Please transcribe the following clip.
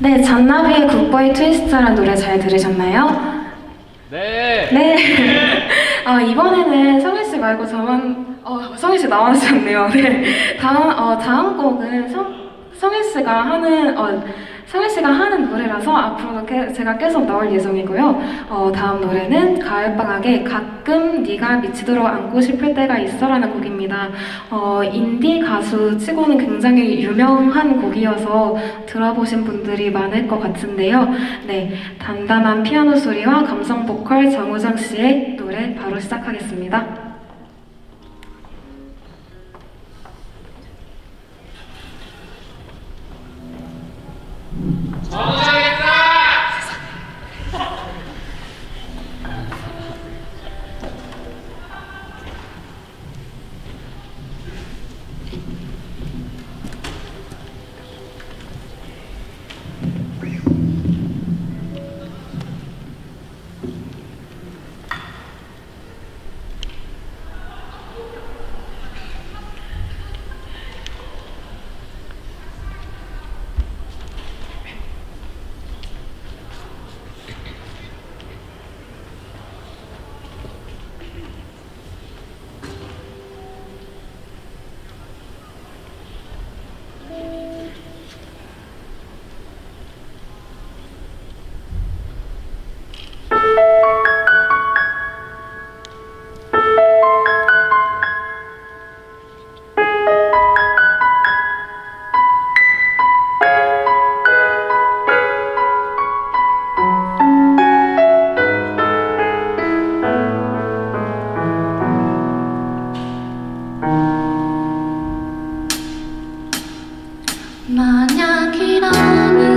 네, 잔나비의 굿보이 트위스트라는 노래 잘 들으셨나요? 네! 네! 아, 이번에는 성일씨 말고 저만, 성일씨 나와주셨네요. 네. 다음 곡은 성일씨가 하는, 성일씨가 하는 노래라서 앞으로도 제가 계속 넣을 예정이고요. 다음 노래는 가을방학에 가끔 네가 미치도록 안고 싶을 때가 있어라는 곡입니다. 인디 가수 치고는 굉장히 유명한 곡이어서 들어보신 분들이 많을 것 같은데요. 네, 단단한 피아노 소리와 감성 보컬 정우정 씨의 노래 바로 시작하겠습니다. 만약이라면